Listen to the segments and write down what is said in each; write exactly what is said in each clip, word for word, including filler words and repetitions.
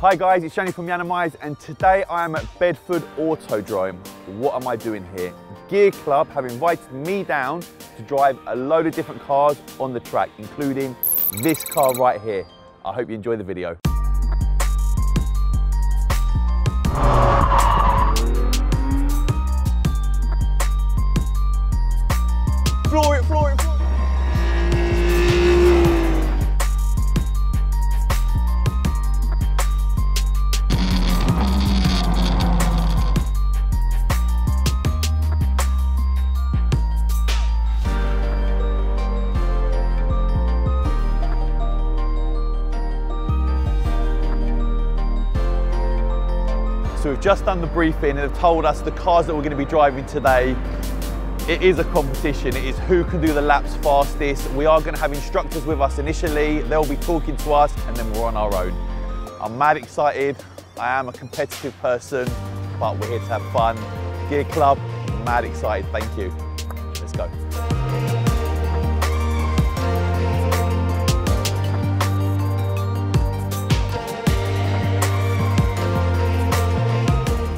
Hi guys, it's Shani from Yiannimize, and today I am at Bedford Autodrome. What am I doing here? Gear Club have invited me down to drive a load of different cars on the track, including this car right here. I hope you enjoy the video. Floor it, floor it, floor it. So we've just done the briefing and have told us the cars that we're going to be driving today. It is a competition, it is who can do the laps fastest. We are going to have instructors with us initially, they'll be talking to us and then we're on our own. I'm mad excited, I am a competitive person, but we're here to have fun. Gear Club, mad excited, thank you. Let's go.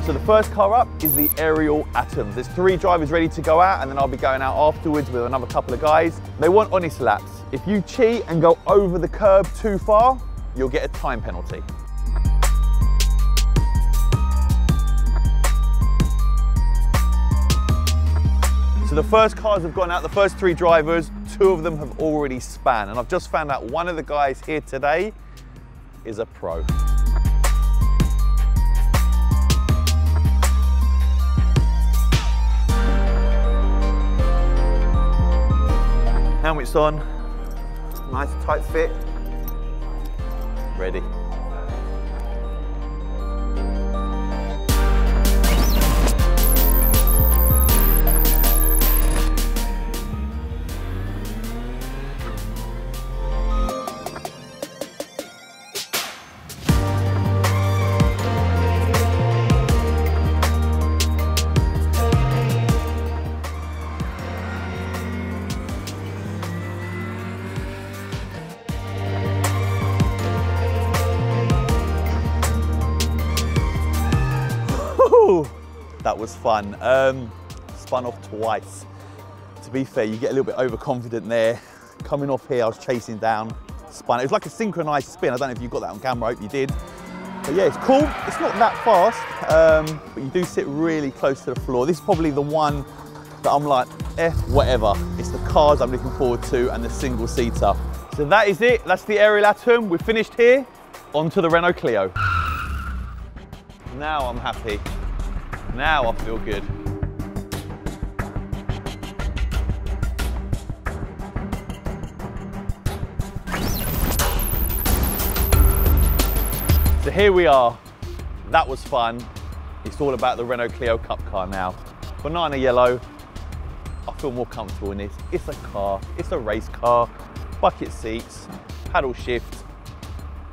So the first car up is the Ariel Atom. There's three drivers ready to go out and then I'll be going out afterwards with another couple of guys. They want honest laps. If you cheat and go over the curb too far, you'll get a time penalty. So the first cars have gone out, the first three drivers, two of them have already span. And I've just found out one of the guys here today is a pro. Helmets on, nice tight fit, ready. That was fun. Um, spun off twice. To be fair, you get a little bit overconfident there. Coming off here, I was chasing down, spun. It was like a synchronized spin. I don't know if you got that on camera, I hope you did. But yeah, it's cool. It's not that fast, um, but you do sit really close to the floor. This is probably the one that I'm like, eh, whatever. It's the cars I'm looking forward to and the single seater. So that is it. That's the Ariel Atom. We're finished here. On to the Renault Clio. Now I'm happy. Now I feel good. So here we are. That was fun. It's all about the Renault Clio Cup car now. Banana yellow. I feel more comfortable in this. It's a car. It's a race car. Bucket seats. Paddle shift.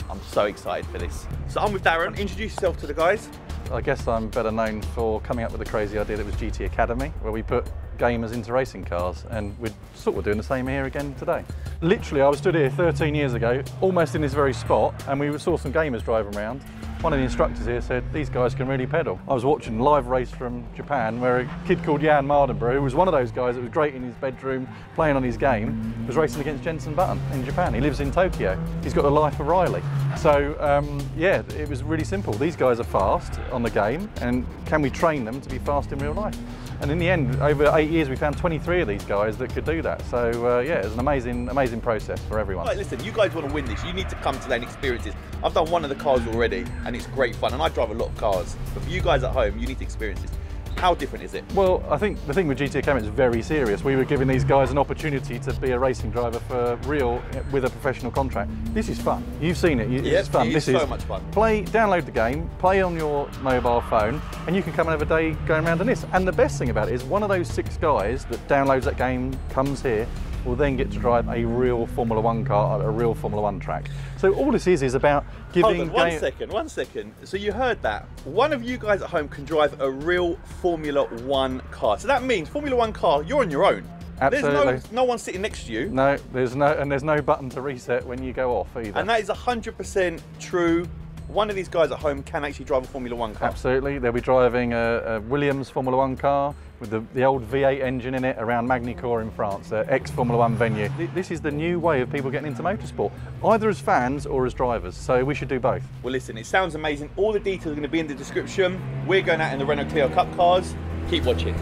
I'm so excited for this. So I'm with Darren. Introduce yourself to the guys. I guess I'm better known for coming up with the crazy idea that was G T Academy, where we put gamers into racing cars, and we're sort of doing the same here again today. Literally, I was stood here thirteen years ago, almost in this very spot, and we saw some gamers driving around. One of the instructors here said, these guys can really pedal. I was watching a live race from Japan, where a kid called Jan Mardenbrou, who was one of those guys that was great in his bedroom, playing on his game, was racing against Jensen Button in Japan. He lives in Tokyo. He's got the life of Riley. So um, yeah, it was really simple. These guys are fast on the game, and can we train them to be fast in real life? And in the end, over eight years, we found twenty-three of these guys that could do that. So uh, yeah, it was an amazing, amazing process for everyone. Right, listen, you guys want to win this. You need to come today and experience this. I've done one of the cars already, and it's great fun, and I drive a lot of cars, but for you guys at home, you need to experience this. How different is it? Well, I think the thing with G T Academy is very serious. We were giving these guys an opportunity to be a racing driver for real with a professional contract. This is fun. You've seen it. It's yeah, fun. It is this so is much fun. Play, download the game, play on your mobile phone, and you can come and have a day going around on this. And the best thing about it is one of those six guys that downloads that game comes here, will then get to drive a real Formula One car at a real Formula One track. So all this is is about giving... Hold on, one game... second, one second. So you heard that. One of you guys at home can drive a real Formula One car. So that means Formula One car, you're on your own. Absolutely. There's no, no one sitting next to you. No, there's no, and there's no button to reset when you go off either. And that is one hundred percent true. one of these guys at home can actually drive a Formula One car. Absolutely, they'll be driving a, a Williams Formula One car with the, the old V eight engine in it around Magny-Cours in France, uh, ex-Formula One venue. This is the new way of people getting into motorsport, either as fans or as drivers, so we should do both. Well listen, it sounds amazing. All the details are going to be in the description. We're going out in the Renault Clio Cup cars. Keep watching.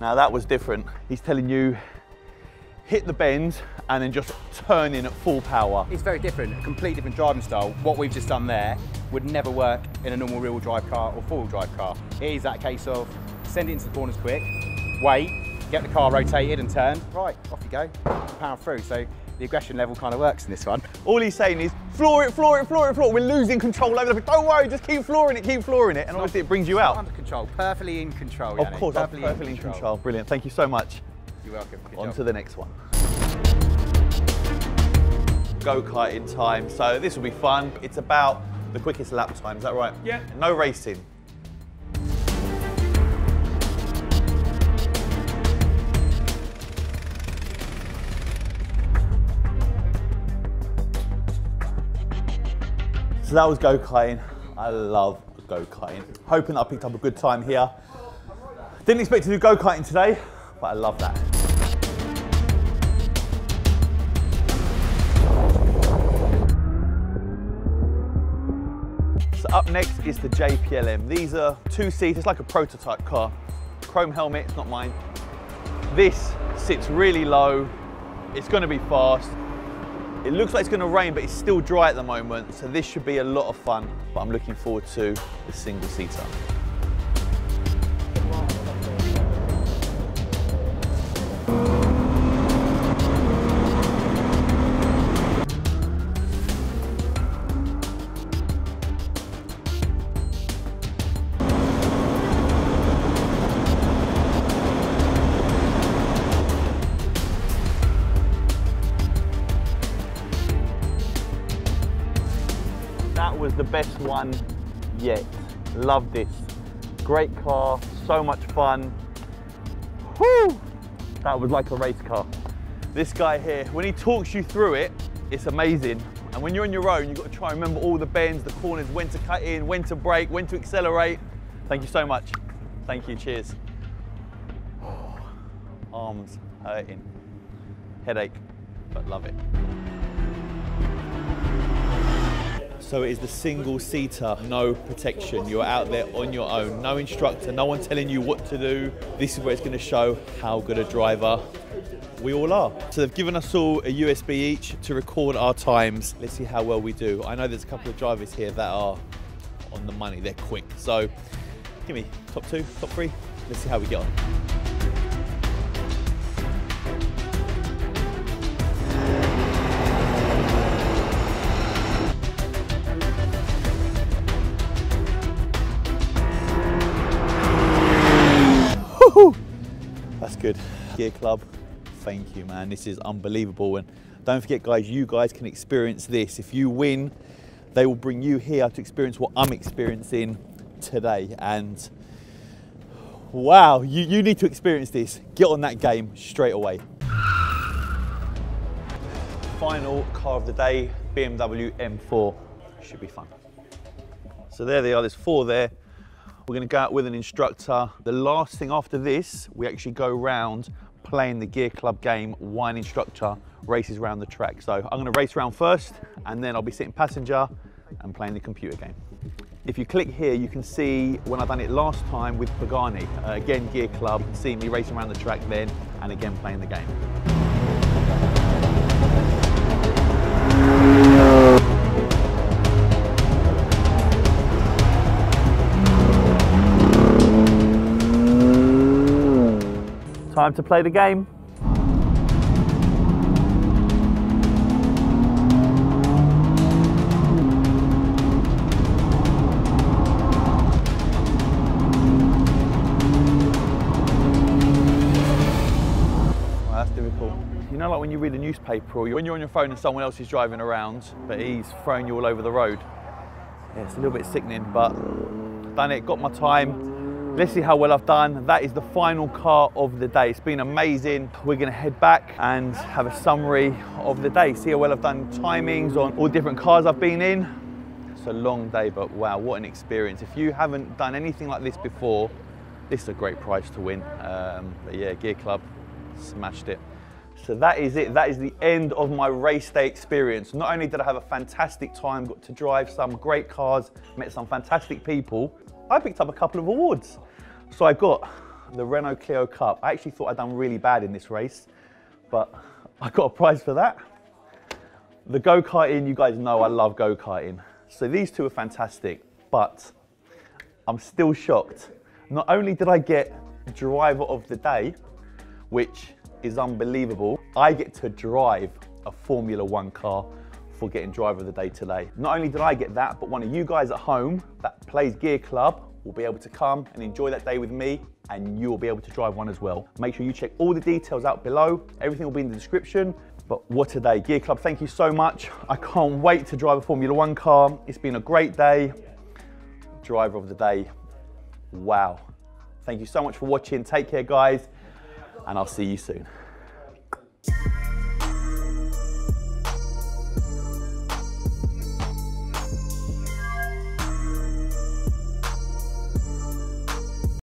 Now that was different. He's telling you hit the bend and then just turn in at full power. It's very different, a completely different driving style. What we've just done there would never work in a normal rear-wheel drive car or four-wheel drive car. It is that case of send it into the corners quick, wait, get the car rotated and turned. Right, off you go, power through. So the aggression level kind of works in this one. All he's saying is, floor it, floor it, floor it, floor it. We're losing control over the, don't worry, just keep flooring it, keep flooring it. And obviously it brings you out. Under control, perfectly in control, Yanni. Of course, perfectly, perfectly in, control. in control. Brilliant, thank you so much. You're welcome. Good on job. To the next one. Go-kart in time, so this will be fun. It's about the quickest lap time, is that right? Yeah. No racing. So that was go-karting. I love go-karting. Hoping that I picked up a good time here. Didn't expect to do go-karting today, but I love that. So up next is the J P L M. These are two-seat, it's like a prototype car. Chrome helmet, it's not mine. This sits really low. It's gonna be fast. It looks like it's going to rain, but it's still dry at the moment, so this should be a lot of fun, but I'm looking forward to the single-seater. Was the best one yet. Love this. Great car, so much fun. Whew! That was like a race car. This guy here, when he talks you through it, it's amazing. And when you're on your own, you've got to try and remember all the bends, the corners, when to cut in, when to brake, when to accelerate. Thank you so much. Thank you, cheers. Oh, arms hurting. Headache, but love it. So it is the single-seater, no protection. You're out there on your own, no instructor, no one telling you what to do. This is where it's going to show how good a driver we all are. So they've given us all a U S B each to record our times. Let's see how well we do. I know there's a couple of drivers here that are on the money, they're quick. So give me top two, top three. Let's see how we get on. That's good. Gear Club, thank you, man. This is unbelievable. And don't forget, guys, you guys can experience this. If you win, they will bring you here to experience what I'm experiencing today. And wow, you, you need to experience this. Get on that game straight away. Final car of the day, B M W M four. Should be fun. So there they are, there's four there. We're going to go out with an instructor. The last thing after this, we actually go round playing the Gear Club game. One instructor races around the track. So I'm going to race around first, and then I'll be sitting passenger and playing the computer game. If you click here, you can see when I've done it last time with Pagani. Uh, again, Gear Club, see me racing around the track then, and again playing the game. Time to play the game. You know, like when you read a newspaper or when you're on your phone and someone else is driving around, but he's throwing you all over the road. Yeah, it's a little bit sickening, but I've done it, got my time. Let's see how well I've done. That is the final car of the day. It's been amazing. We're gonna head back and have a summary of the day, see how well I've done timings on all different cars I've been in. It's a long day, but wow, what an experience. If you haven't done anything like this before, this is a great prize to win. Um, but yeah, Gear Club smashed it. So that is it. That is the end of my race day experience. Not only did I have a fantastic time, got to drive some great cars, met some fantastic people, I picked up a couple of awards. So I got the Renault Clio Cup. I actually thought I'd done really bad in this race, but I got a prize for that. The go-karting, you guys know I love go-karting. So these two are fantastic, but I'm still shocked. Not only did I get driver of the day, which is unbelievable. I get to drive a Formula One car for getting driver of the day today. Not only did I get that, but one of you guys at home that plays Gear Club will be able to come and enjoy that day with me, and you'll be able to drive one as well. Make sure you check all the details out below. Everything will be in the description. But what a day. Gear Club, thank you so much. I can't wait to drive a Formula One car. It's been a great day. Driver of the day, wow. Thank you so much for watching. Take care, guys. And I'll see you soon.